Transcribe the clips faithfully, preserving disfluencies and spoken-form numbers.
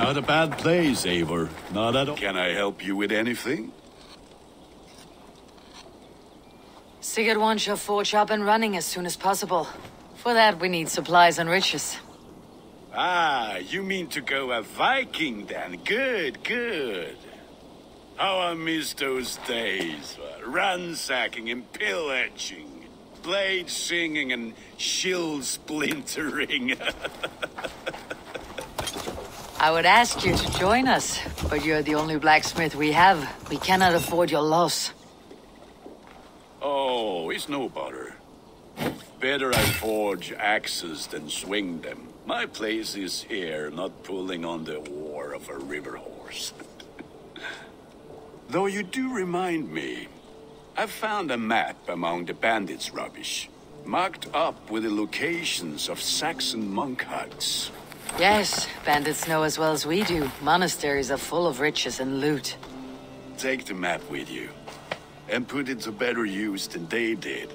Not a bad place, Eivor. Not at all. Can I help you with anything? Sigurd wants your forge up and running as soon as possible. For that, we need supplies and riches. Ah, you mean to go a Viking then? Good, good. How I miss those days. Ransacking and pillaging. Blade singing and shield splintering. I would ask you to join us, but you're the only blacksmith we have. We cannot afford your loss. Oh, it's no bother. Better I forge axes than swing them. My place is here, not pulling on the oar of a river horse. Though you do remind me, I found a map among the bandits' rubbish, marked up with the locations of Saxon monk huts. Yes, bandits know as well as we do. Monasteries are full of riches and loot. Take the map with you, and put it to better use than they did.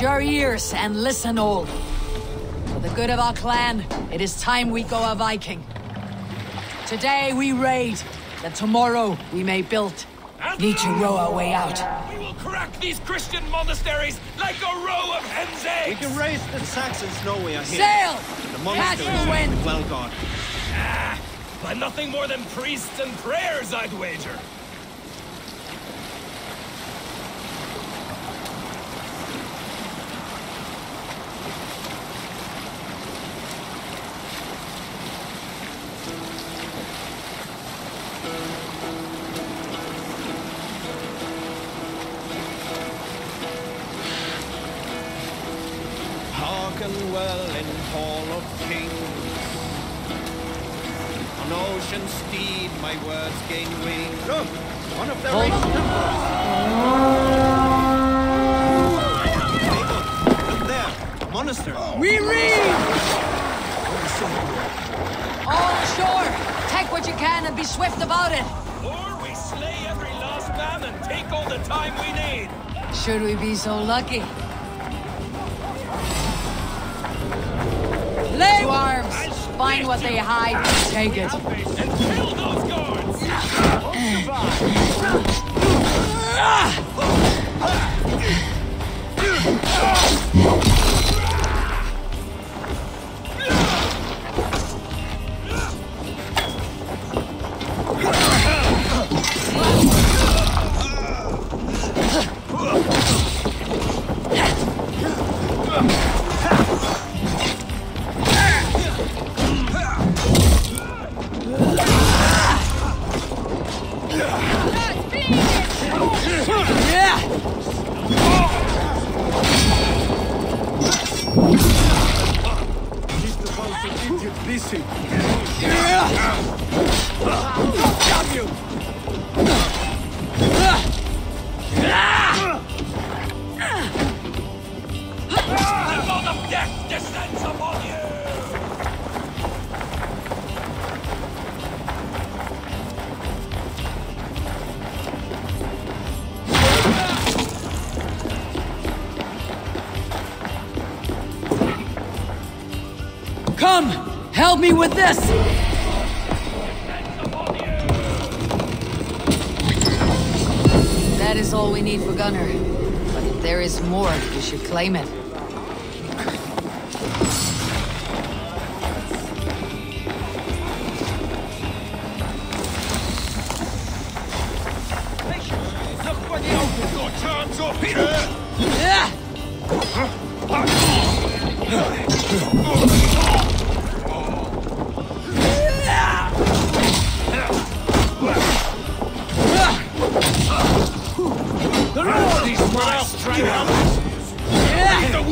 Your ears and listen all. For the good of our clan, it is time we go a Viking. Today we raid, that tomorrow we may build. Need to row our way out. We will crack these Christian monasteries like a row of hen's eggs. We can raise the Saxons know we are here. Sail! The monasteries catch the wind. Well gone. Ah, by nothing more than priests and prayers, I'd wager. Should we be so lucky? Lay to arms! Find what they hide and take it. And kill those guards! Help me with this! That is all we need for Gunnar. But if there is more, we should claim it. These miles straight up! Yeah!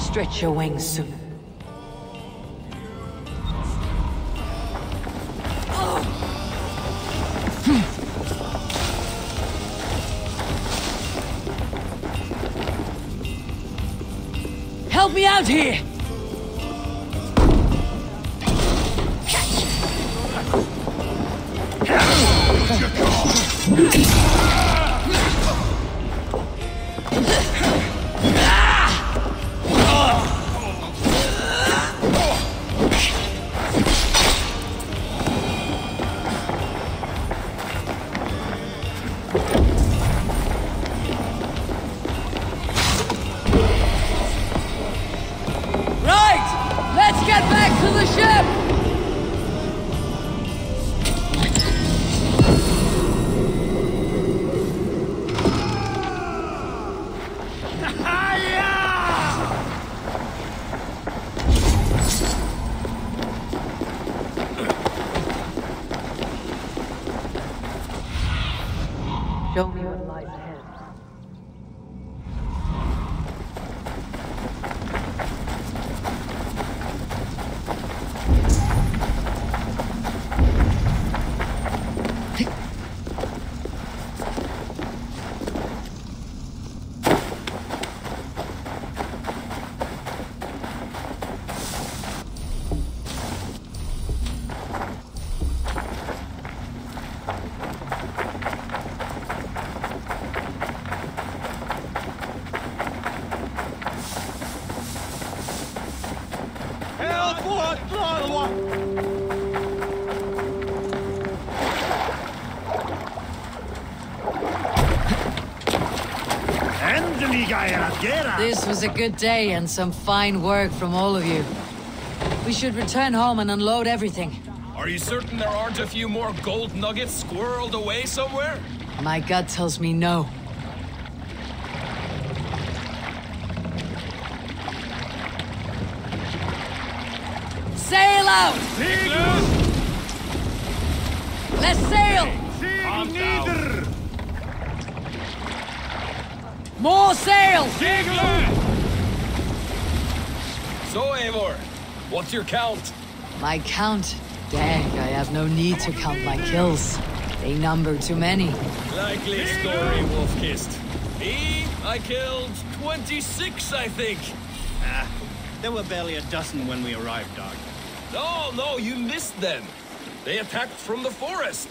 Stretch your wings soon. Help me out here! This was a good day and some fine work from all of you. We should return home and unload everything. Are you certain there aren't a few more gold nuggets squirreled away somewhere? My gut tells me no. Sail out! Sigurd! Let's sail! Sigurd! More sail! Sigurd! So, Eivor, what's your count? My count? Dak, I have no need to count my kills. They number too many. Likely story, Wolf-Kissed. Me? I killed twenty-six, I think. Ah, there were barely a dozen when we arrived, Dak. No, no, you missed them. They attacked from the forest.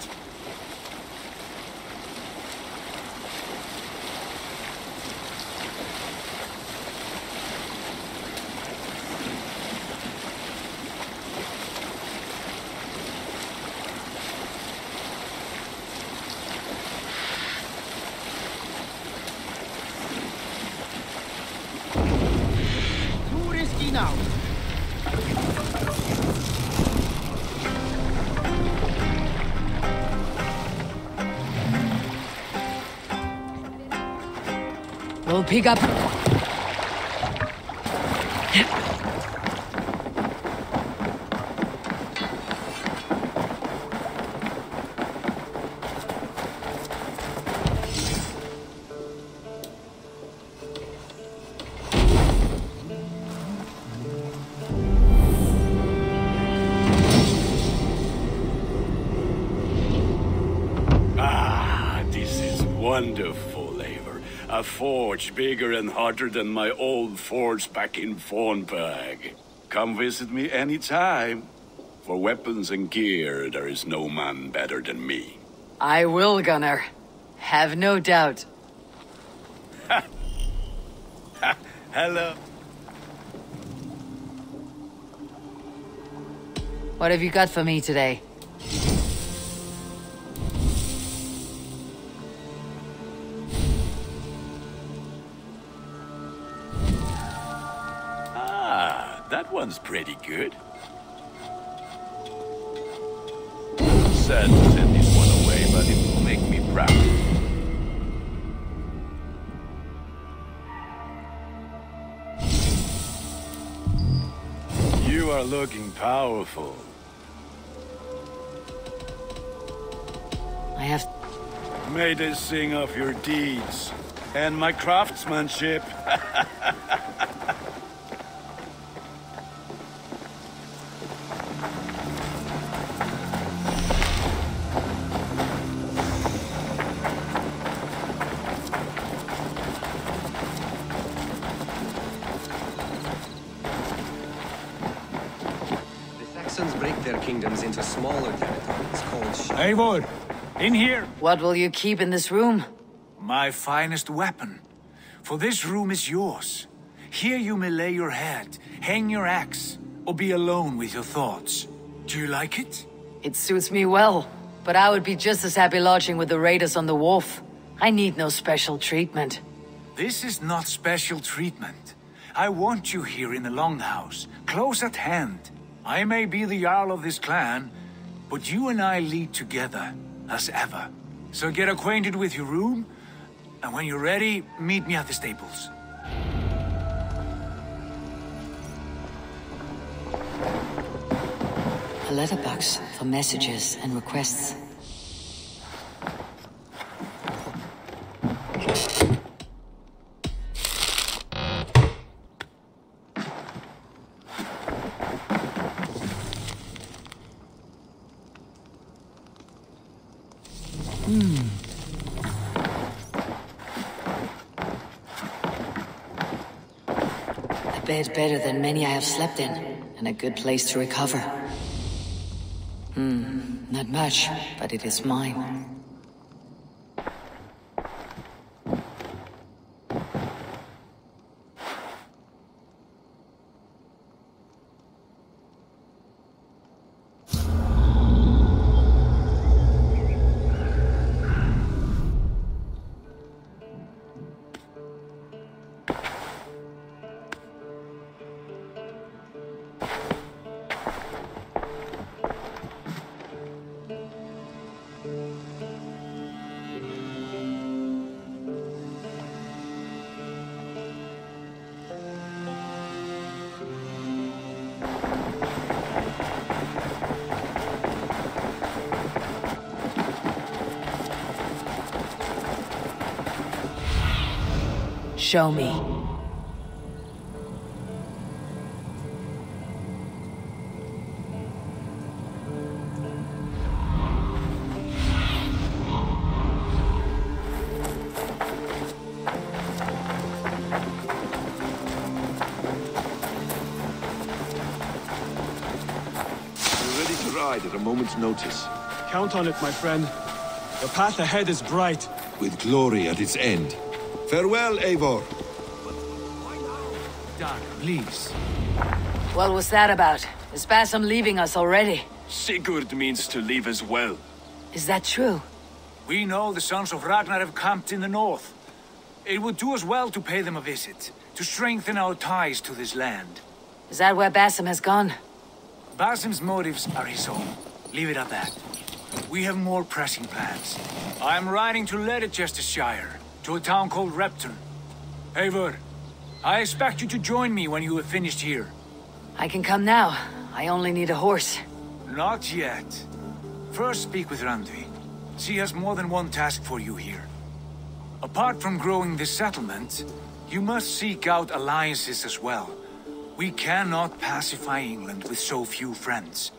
We'll pick up. A forge bigger and hotter than my old forge back in Fornberg. Come visit me anytime. For weapons and gear, there is no man better than me. I will, Gunnar. Have no doubt. Ha! Ha! Hello. What have you got for me today? That one's pretty good. Sad to send this one away, but it will make me proud. You are looking powerful. I have... May they sing of your deeds and my craftsmanship. Into smaller territories called... Eivor! In here! What will you keep in this room? My finest weapon. For this room is yours. Here you may lay your head, hang your axe, or be alone with your thoughts. Do you like it? It suits me well, but I would be just as happy lodging with the raiders on the wharf. I need no special treatment. This is not special treatment. I want you here in the Longhouse, close at hand. I may be the Jarl of this clan, but you and I lead together, as ever. So get acquainted with your room, and when you're ready, meet me at the stables. A letterbox for messages and requests. Better than many I have slept in, and a good place to recover. Hmm, not much, but it is mine. Show me. We're ready to ride at a moment's notice. Count on it, my friend. The path ahead is bright, with glory at its end. Farewell, Eivor. Dak, please. What was that about? Is Basim leaving us already? Sigurd means to leave as well. Is that true? We know the sons of Ragnar have camped in the north. It would do us well to pay them a visit, to strengthen our ties to this land. Is that where Basim has gone? Basim's motives are his own. Leave it at that. We have more pressing plans. I am riding to Leicestershire, to a town called Repton. Eivor, I expect you to join me when you have finished here. I can come now. I only need a horse. Not yet. First speak with Randvi. She has more than one task for you here. Apart from growing this settlement, you must seek out alliances as well. We cannot pacify England with so few friends.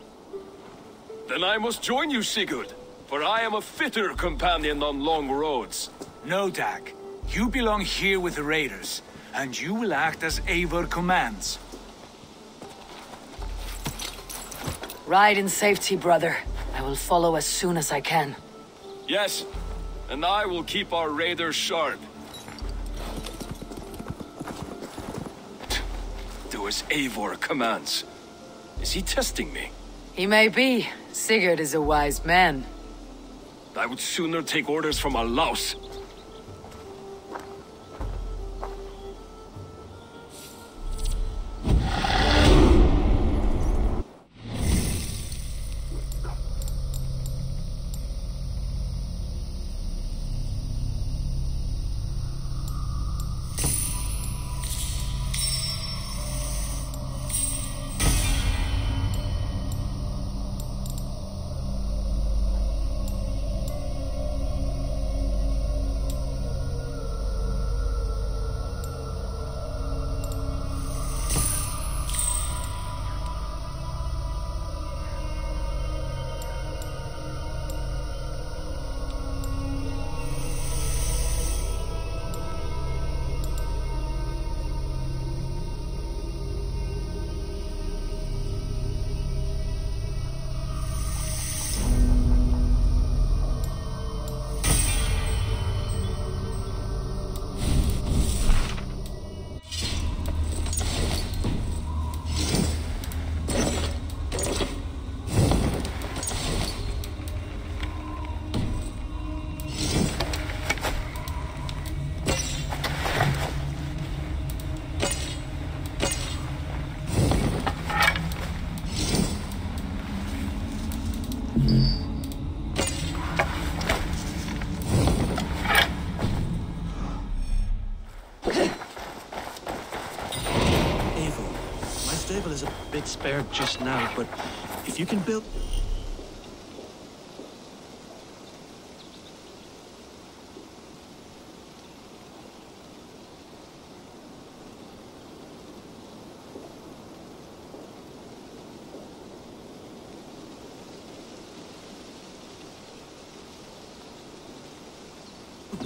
Then I must join you, Sigurd, for I am a fitter companion on long roads. No, Dak. You belong here with the raiders, and you will act as Eivor commands. Ride in safety, brother. I will follow as soon as I can. Yes, and I will keep our raiders sharp. Do as Eivor commands. Is he testing me? He may be. Sigurd is a wise man. I would sooner take orders from a louse. Eivor, my stable is a bit spare just now, but if you can build...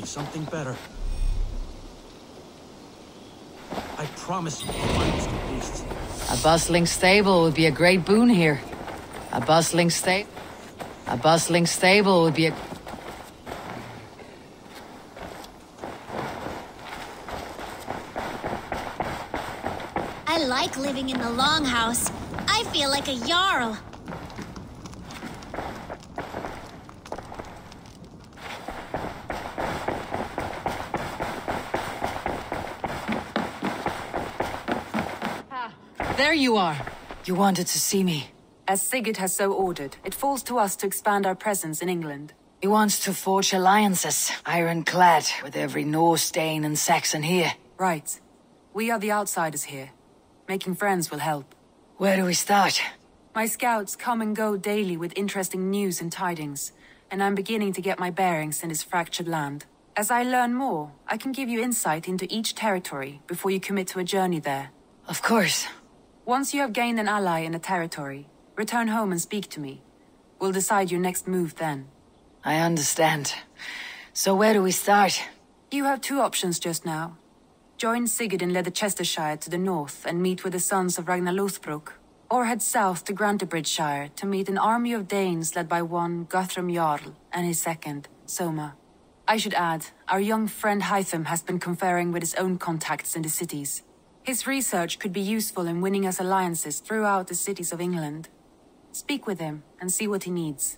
something better. I promise you the beasts. A bustling stable would be a great boon here. A bustling sta- A bustling stable would be a... I like living in the longhouse. I feel like a Jarl. There you are. You wanted to see me. As Sigurd has so ordered, it falls to us to expand our presence in England. He wants to forge alliances, ironclad, with every Norse, Dane and Saxon here. Right. We are the outsiders here. Making friends will help. Where do we start? My scouts come and go daily with interesting news and tidings, and I'm beginning to get my bearings in this fractured land. As I learn more, I can give you insight into each territory before you commit to a journey there. Of course. Once you have gained an ally in a territory, return home and speak to me. We'll decide your next move then. I understand. So where do we start? You have two options just now. Join Sigurd in Leicestershire to the north and meet with the sons of Ragnar Lothbrok, or head south to Grantebridgeshire to meet an army of Danes led by one Guthrum Jarl and his second, Soma. I should add, our young friend Hytham has been conferring with his own contacts in the cities. His research could be useful in winning us alliances throughout the cities of England. Speak with him and see what he needs.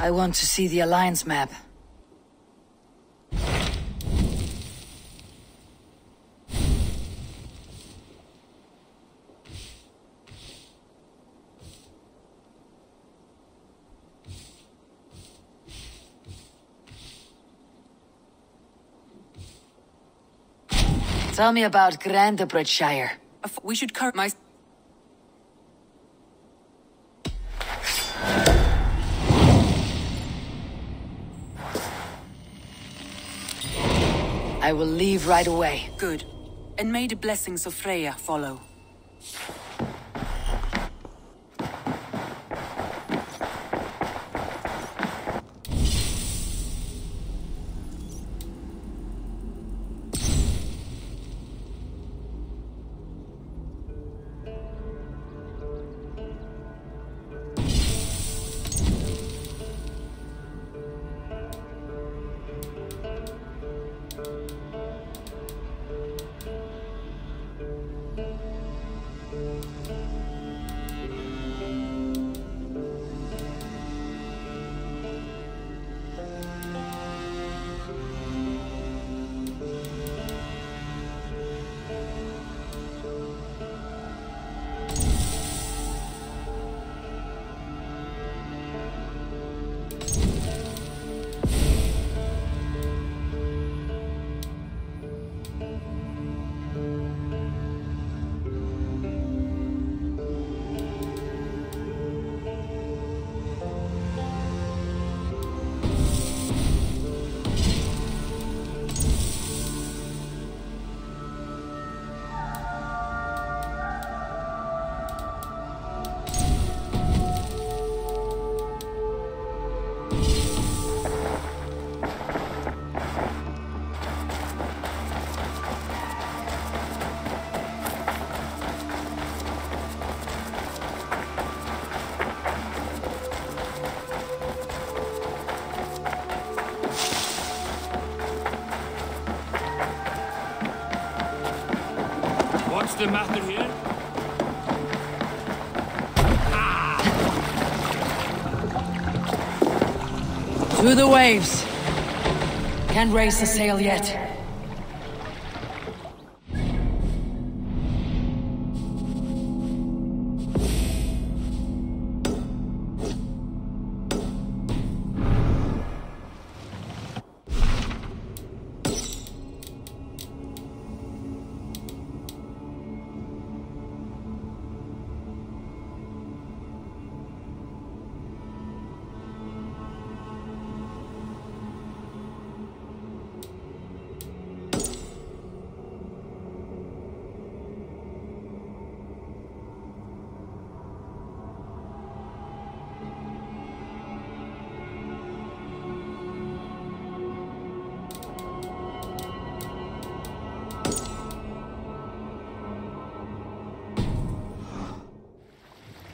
I want to see the alliance map. Tell me about Grantebridgeshire. We should curb my... I will leave right away. Good. And may the blessings of Freya follow. The matter here? Ah! To the waves. Can't raise the sail yet.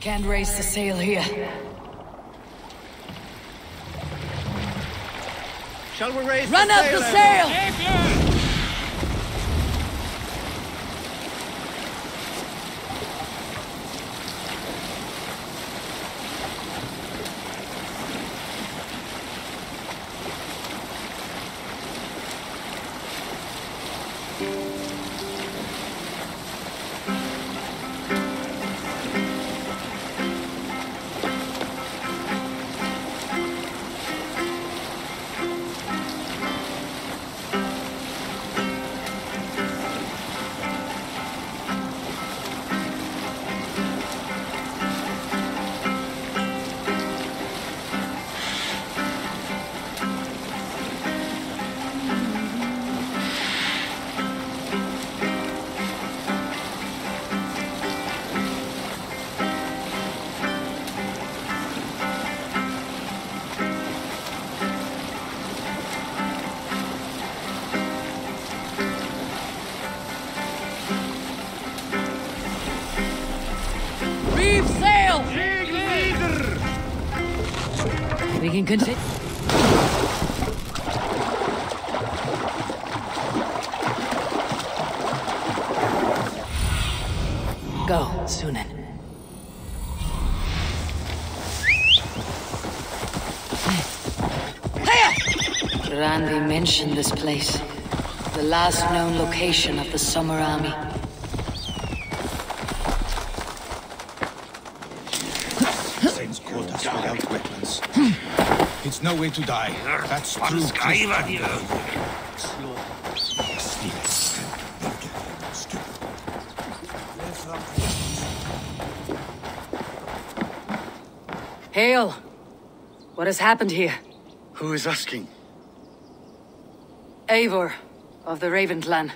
Can't raise the sail here. Shall we raise Run the sail? Run up the sail! We can continue. Go, Sunen. Randvi mentioned this place, the last known location of the Summer Army. Seems good us without weapons. It's no way to die. That's true. Hail! What has happened here? Who is asking? Eivor, of the Raven Clan.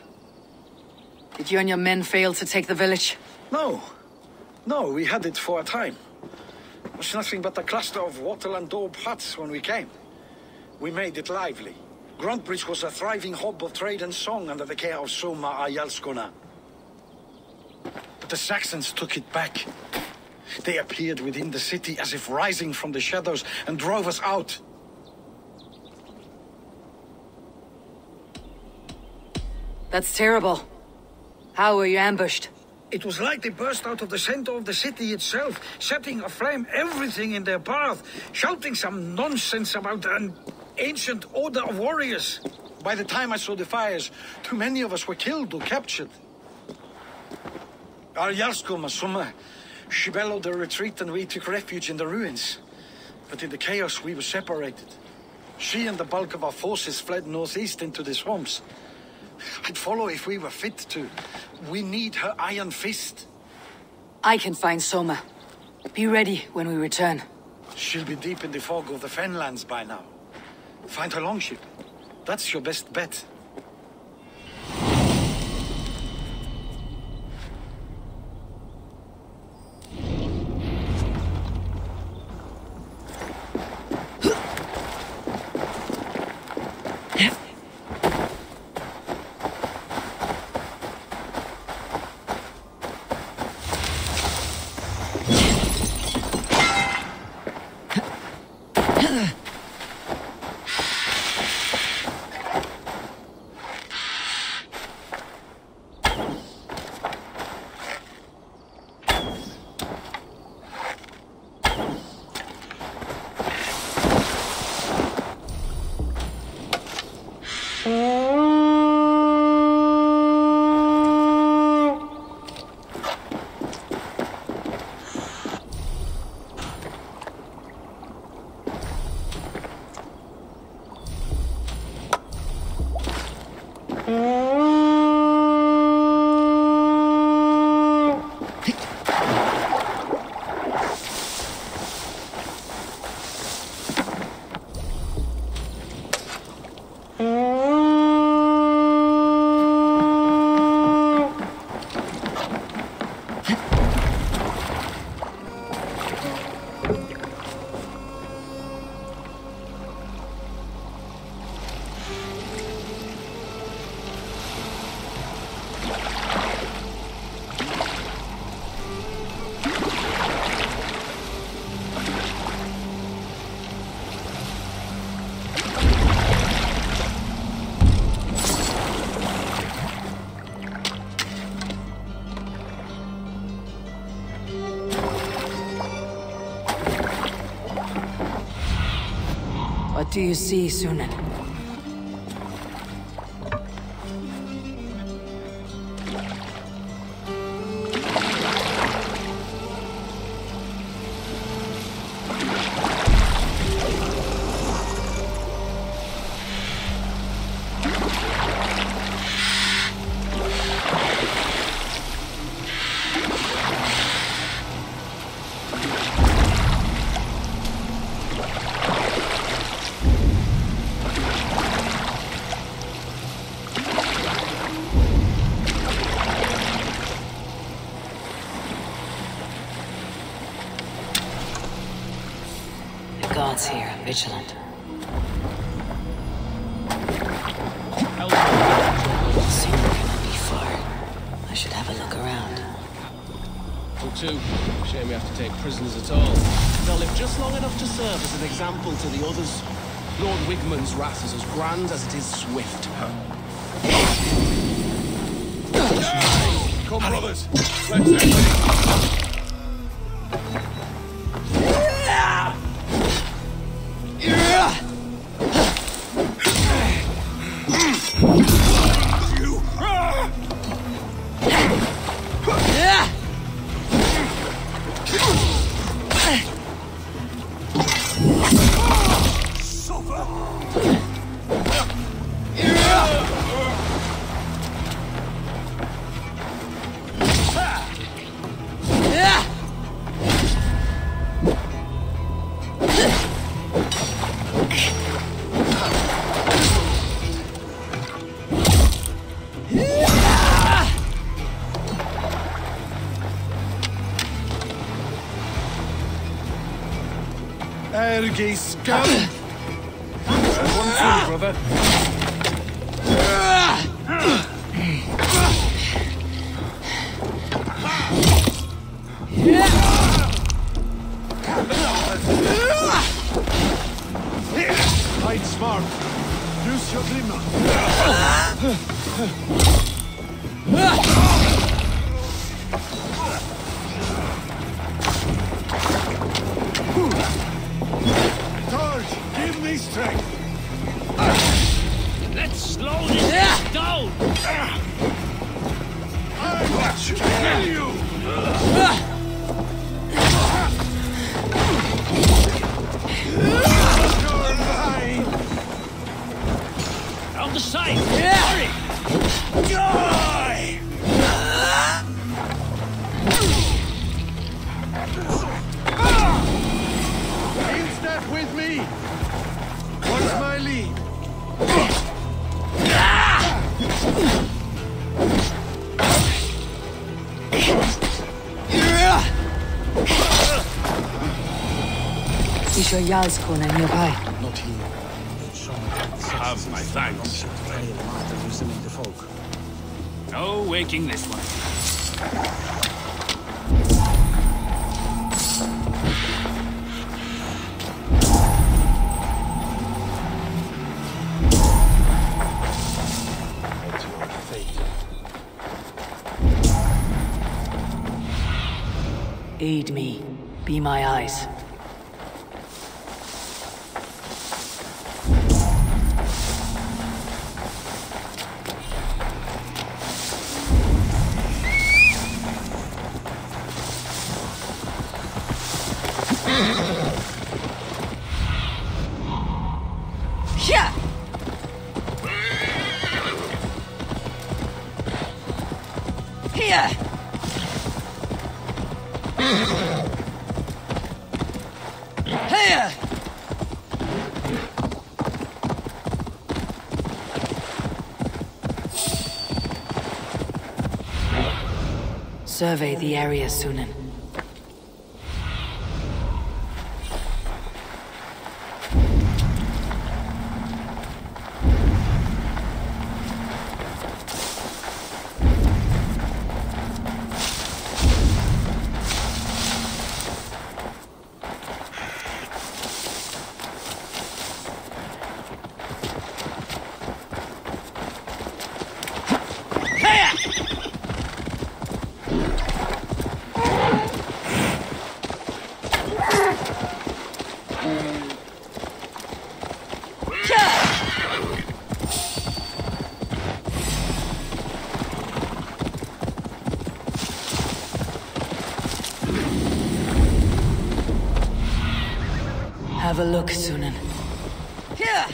Did you and your men fail to take the village? No. No, we had it for a time. It was nothing but a cluster of wattle and daub huts when we came. We made it lively. Grantebridge was a thriving hub of trade and song under the care of Soma and Jarlskona. But the Saxons took it back. They appeared within the city as if rising from the shadows and drove us out. That's terrible. How were you ambushed? It was like they burst out of the center of the city itself, setting aflame everything in their path, shouting some nonsense about an ancient order of warriors. By the time I saw the fires, too many of us were killed or captured. Our Jarlskona, Soma, she bellowed a retreat and we took refuge in the ruins. But in the chaos, we were separated. She and the bulk of our forces fled northeast into the swamps. I'd follow if we were fit to. We need her iron fist. I can find Soma. Be ready when we return. She'll be deep in the fog of the Fenlands by now. Find her longship. That's your best bet. What do you see, Sunen? Here, vigilant. Soon we cannot be far. I should have a look around. Oh, too. Shame we have to take prisoners at all. They'll live just long enough to serve as an example to the others. Lord Wigmund's wrath is as grand as it is swift. Come, brothers. Let's Ergy scum! One thing, brother. Hide smart. Use your glimmer. Let's slow this down! I watch you! Kill you! You're mine! Out the side! Hurry! Die! In step with me! What's my lead? Is your Jarlskona nearby? Not here. Have my thanks. No waking this one. Aid me. Be my eyes. Survey the area, Sunen. Have a look, Sunen. Here!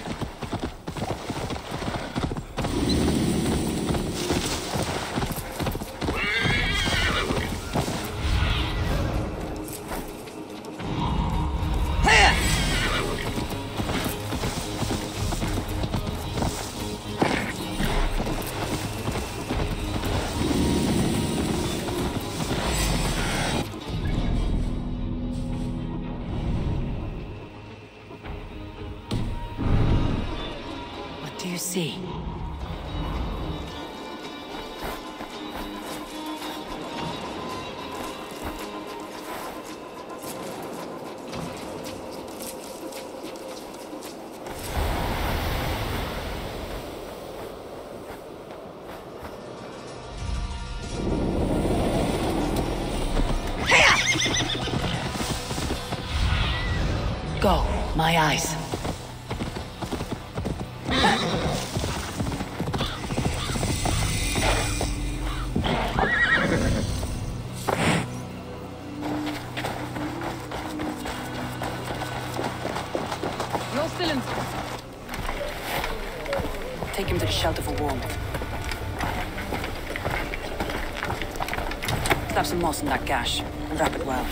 Go, my eyes. Shelter for warmth. Slap some moss in that gash and wrap it well.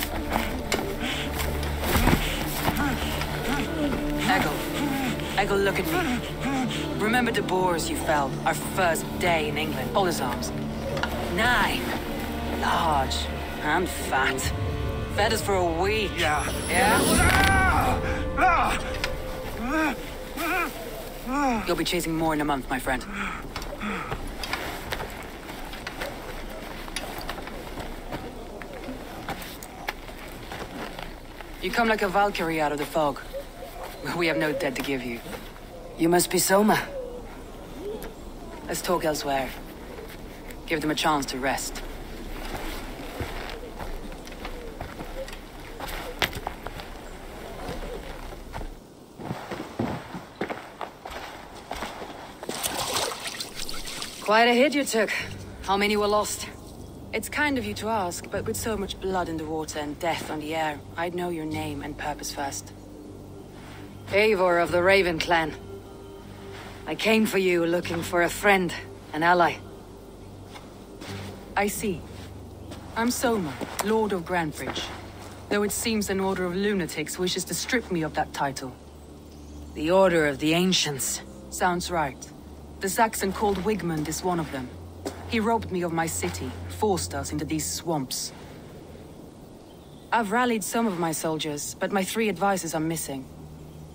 Eggle, Eggle, look at me. Remember the boars you felled our first day in England. Hold his arms. Nine, large and fat. Fed us for a week. Yeah. Yeah. You'll be chasing more in a month, my friend. You come like a Valkyrie out of the fog. We have no dead to give you. You must be Soma. Let's talk elsewhere. Give them a chance to rest. Quite a hit you took. How many were lost? It's kind of you to ask, but with so much blood in the water and death on the air, I'd know your name and purpose first. Eivor of the Raven Clan. I came for you looking for a friend, an ally. I see. I'm Soma, Lord of Grantebridge. Though it seems an order of lunatics wishes to strip me of that title. The Order of the Ancients. Sounds right. The Saxon called Wigmund is one of them. He robbed me of my city, forced us into these swamps. I've rallied some of my soldiers, but my three advisors are missing.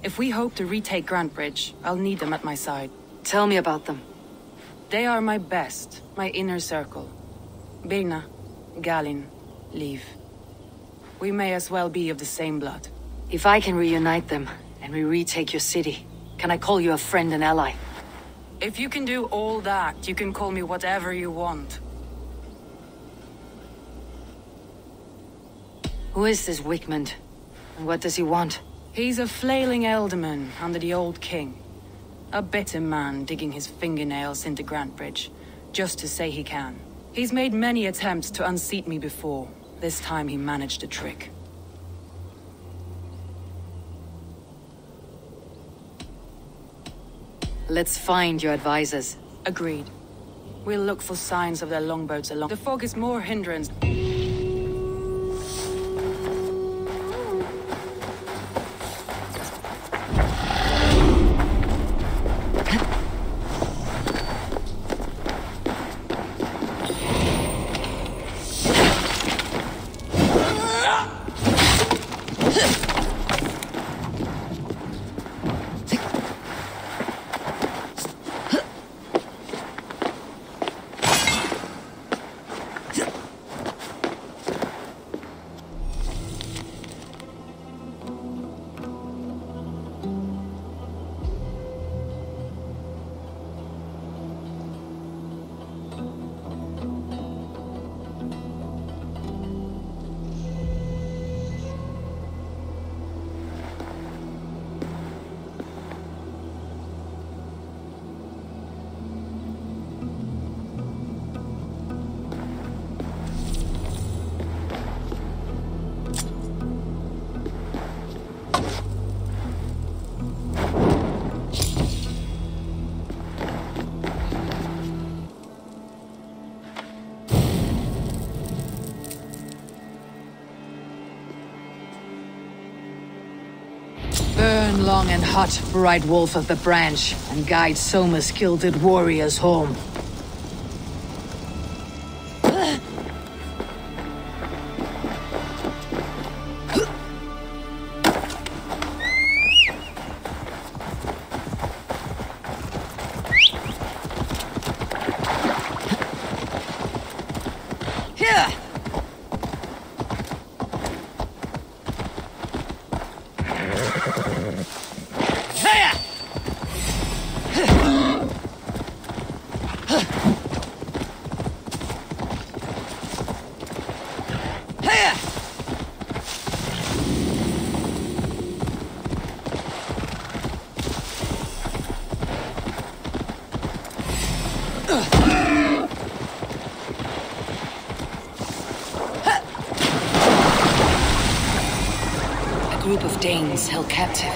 If we hope to retake Grantebridge, I'll need them at my side. Tell me about them. They are my best, my inner circle. Birna, Galinn, Leif. We may as well be of the same blood. If I can reunite them, and we retake your city, can I call you a friend and ally? If you can do all that, you can call me whatever you want. Who is this Wigmund? And what does he want? He's a flailing elderman under the old king. A bitter man digging his fingernails into Grantebridge, just to say he can. He's made many attempts to unseat me before. This time he managed a trick. Let's find your advisors. Agreed. We'll look for signs of their longboats along. The fog is more hindrance. Burn long and hot, bright wolf of the branch, and guide Soma's gilded warriors home. Danes held captive.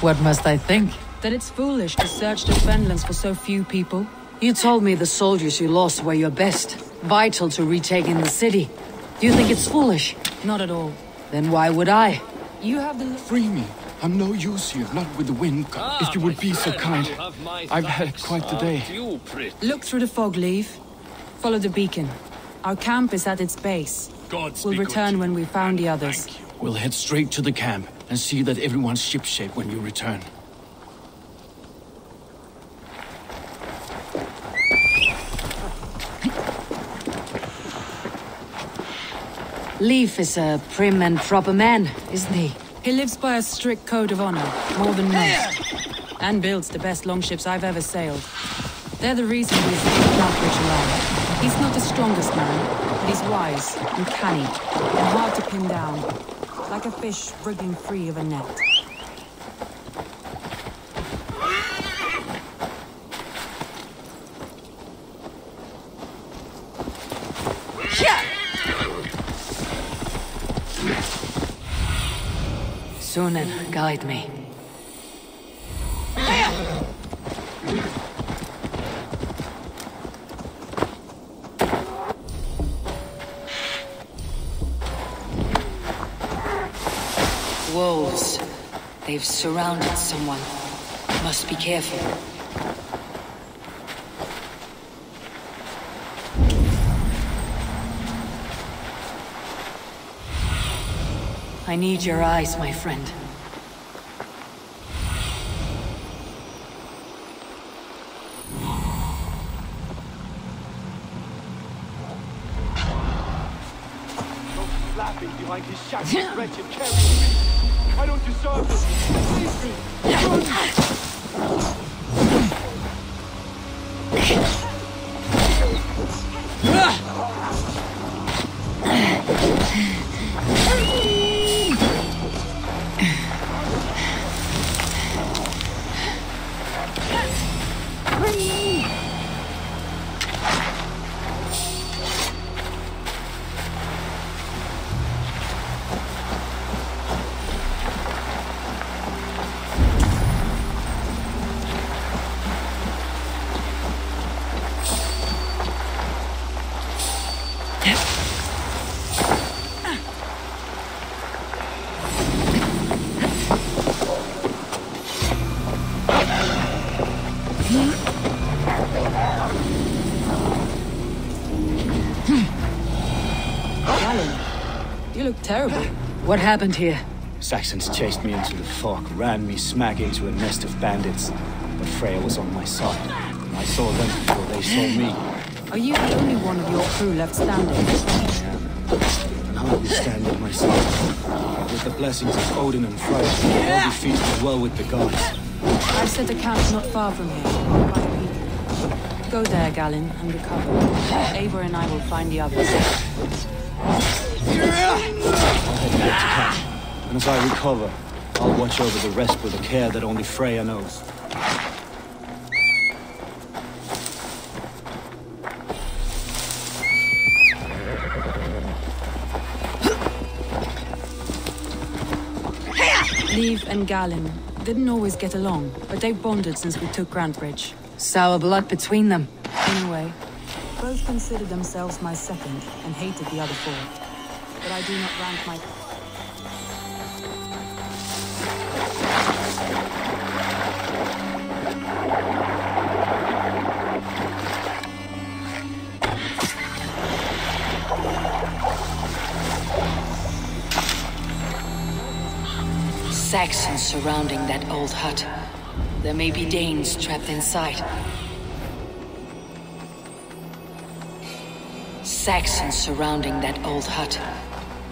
What must I think? That it's foolish to search the Fenlands for so few people? You told me the soldiers you lost were your best, vital to retaking the city. Do you think it's foolish? Not at all. Then why would I? You have the... Free me. I'm no use here, not with the wind. Ah, if you would be friend, so kind. I've had quite the day. You look through the fog, Leif. Follow the beacon. Our camp is at its base. Gods we'll return good. When we found the others. We'll head straight to the camp and see that everyone's shipshape when you return. Leif is a prim and proper man, isn't he? He lives by a strict code of honor, more than most. And builds the best longships I've ever sailed. They're the reason we saved Grantebridge alive. He's not the strongest man, but he's wise and canny, and hard to pin down. Like a fish wriggling free of a net. Sunen, guide me. Wolves. They've surrounded someone. Must be careful. I need your eyes, my friend. Laughing behind his shattered, wretched carriage. I don't deserve this. Please me. Galinn, you look terrible. What happened here? Saxons chased me into the fog, ran me smack into a nest of bandits. But Freya was on my side. I saw them before they saw me. Are you the only one of your crew left standing? I am. I understand it myself. With the blessings of Odin and Freya, I'll be feasted well with the gods. I've set a camp not far from here. Go there, Galinn, and recover. Eivor and I will find the others. I'll And as I recover, I'll watch over the rest with a care that only Freya knows. Leif and Galinn didn't always get along, but they've bonded since we took Grantebridge. Sour blood between them. In a way, both considered themselves my second and hated the other four. But I do not rank my... Saxons surrounding that old hut. There may be Danes trapped inside. Saxons surrounding that old hut.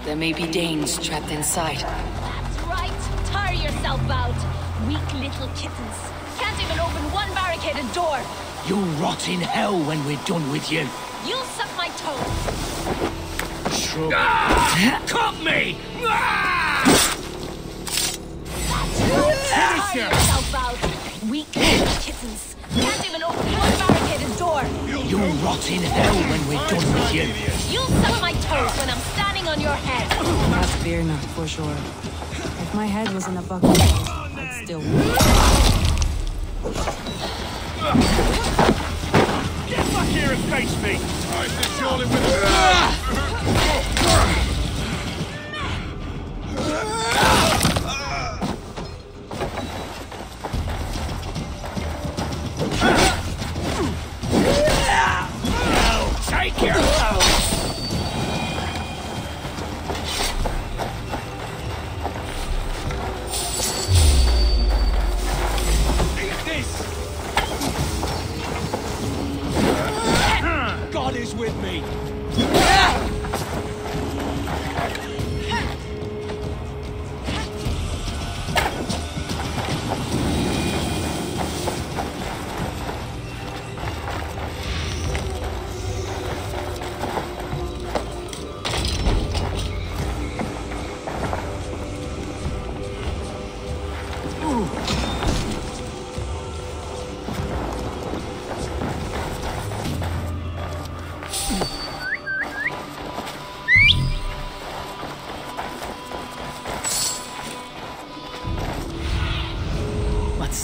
There may be Danes trapped inside. That's right! Tire yourself out! Weak little kittens! Can't even open one barricaded door! You'll rot in hell when we're done with you! You'll suck my toes! Trouble. Ah! Cut me! Ah! Tire yourself out! Weak little kittens! Can't even open one barricaded door! You'll rot in hell when we're done with you! You'll suck my toes when I'm standing on your head! That's Birna, for sure. If my head was in a bucket, I'd still... Get back here and face me! Alright, they're surely with us!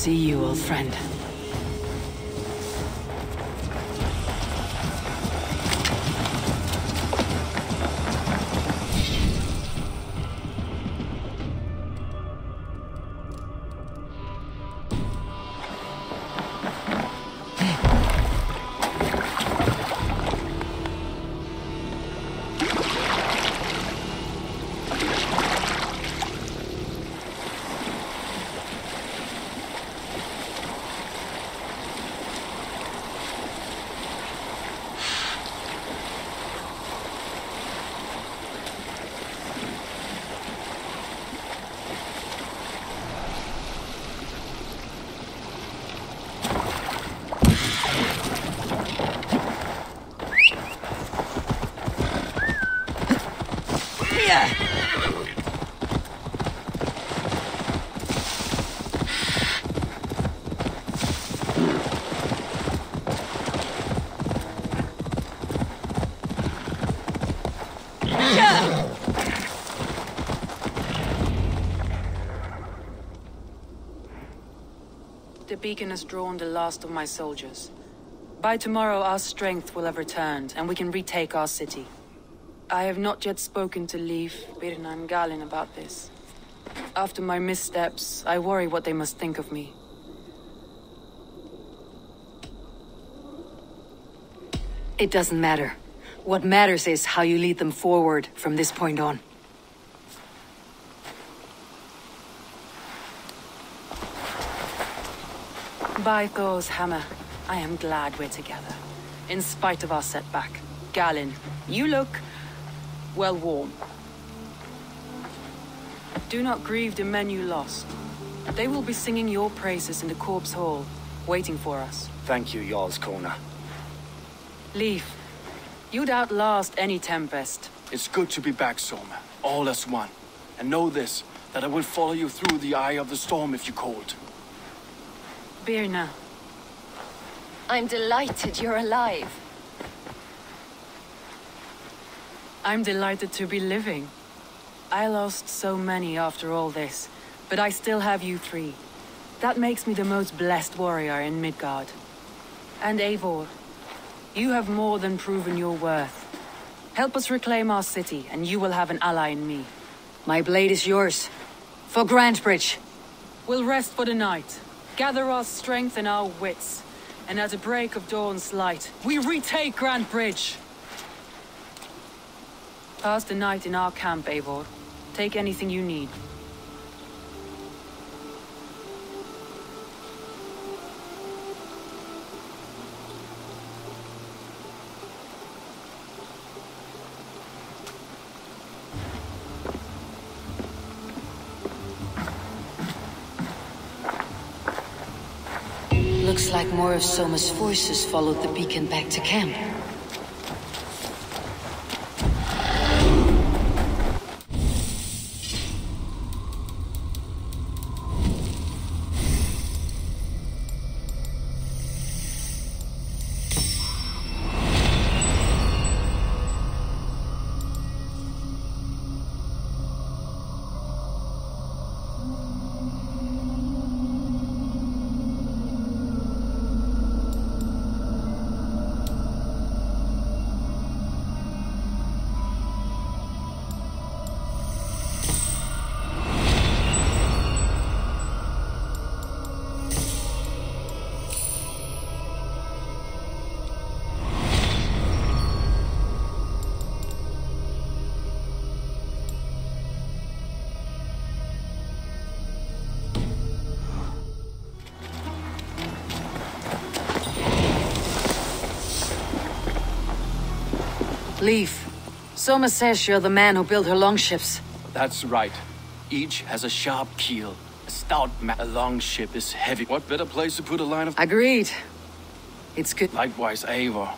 See you, old friend. The beacon has drawn the last of my soldiers. By tomorrow our strength will have returned, and we can retake our city. I have not yet spoken to Leif, Birna and Galinn about this. After my missteps, I worry what they must think of me. It doesn't matter. What matters is how you lead them forward from this point on. By Thor's hammer, I am glad we're together. In spite of our setback. Galinn, you look... well warm. Do not grieve the men you lost. They will be singing your praises in the Corpse Hall, waiting for us. Thank you, Jarlskona. Leif, you'd outlast any tempest. It's good to be back, Soma. All as one. And know this, that I will follow you through the eye of the storm if you called. Birna. I'm delighted you're alive. I'm delighted to be living. I lost so many after all this, but I still have you three. That makes me the most blessed warrior in Midgard. And Eivor, you have more than proven your worth. Help us reclaim our city, and you will have an ally in me. My blade is yours. For Grantebridge. We'll rest for the night. Gather our strength and our wits, and at the break of dawn's light, we retake Grantebridge! Pass the night in our camp, Eivor. Take anything you need. Looks like more of Soma's forces followed the beacon back to camp. Leif, Soma says you're the man who built her longships. That's right. Each has a sharp keel, a stout ma- A longship is heavy. What better place to put a line of- Agreed. It's good- Likewise, Eivor.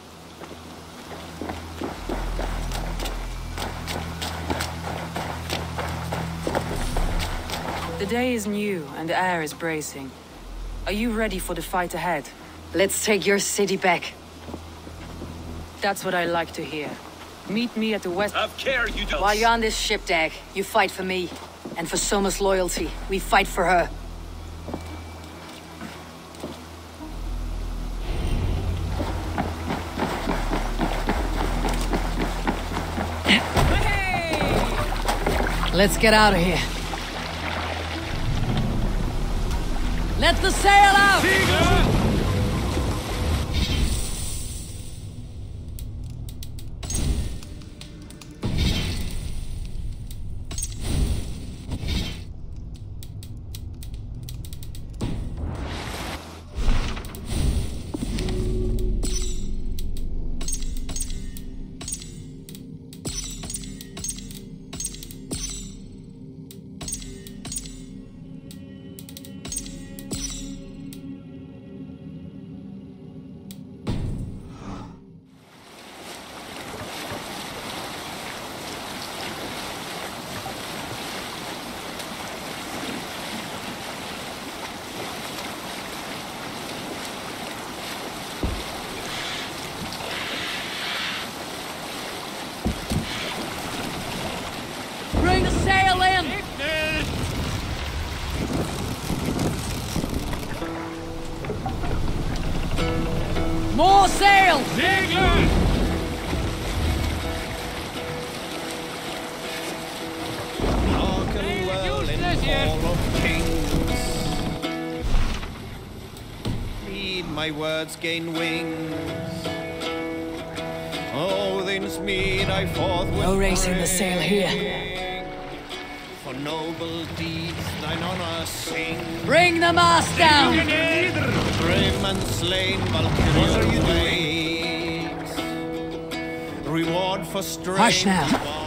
The day is new and the air is bracing. Are you ready for the fight ahead? Let's take your city back. That's what I like to hear. Meet me at the west... Have care, you don't... While you're on this ship, Dak, you fight for me. And for Soma's loyalty, we fight for her. Hey! Let's get out of here. Let the sail out! Sigurd! More sail! England! Harken well in all of kings. Heed my words, gain wings. No raising the sail here. For noble deeds thine honor sing. Bring the mast down! Grim and slain Valkyrie awaits. Reward for strength. Hush now.